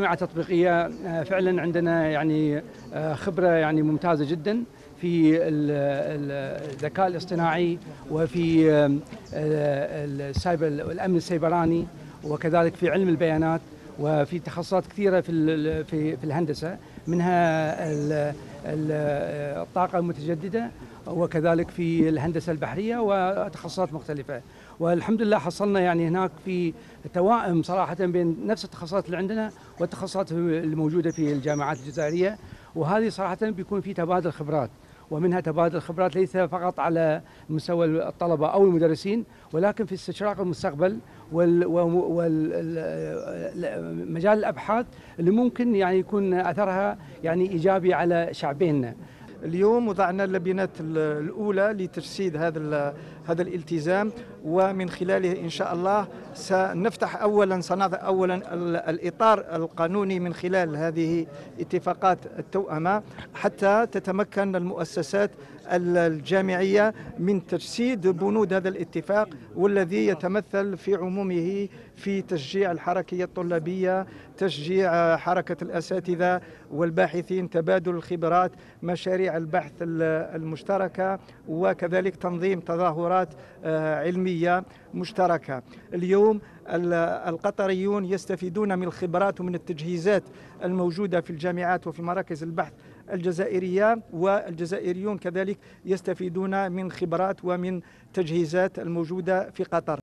مع تطبيقية فعلا عندنا يعني خبرة يعني ممتازة جدا في الذكاء الاصطناعي وفي السايبر والأمن السيبراني وكذلك في علم البيانات وفي تخصصات كثيرة في الهندسة منها الطاقة المتجددة وكذلك في الهندسة البحرية وتخصصات مختلفة. والحمد لله حصلنا يعني هناك في توائم صراحة بين نفس التخصصات اللي عندنا والتخصصات الموجودة في الجامعات الجزائرية، وهذه صراحة بيكون في تبادل خبرات، ومنها تبادل الخبرات ليس فقط على مستوى الطلبة أو المدرسين ولكن في استشراق المستقبل ومجال الأبحاث اللي ممكن يعني يكون أثرها يعني إيجابي على شعبيننا. اليوم وضعنا اللبنات الأولى لتجسيد هذا الالتزام، ومن خلاله إن شاء الله سنفتح سنضع أولا الإطار القانوني من خلال هذه اتفاقات التوأمة حتى تتمكن المؤسسات الجامعية من تجسيد بنود هذا الاتفاق، والذي يتمثل في عمومه في تشجيع الحركية الطلابية، تشجيع حركة الأساتذة والباحثين، تبادل الخبرات، مشاريع البحث المشتركة، وكذلك تنظيم تظاهرات علمية مشتركة. اليوم القطريون يستفيدون من الخبرات ومن التجهيزات الموجودة في الجامعات وفي مراكز البحث الجزائرية، والجزائريون كذلك يستفيدون من خبرات ومن تجهيزات الموجودة في قطر.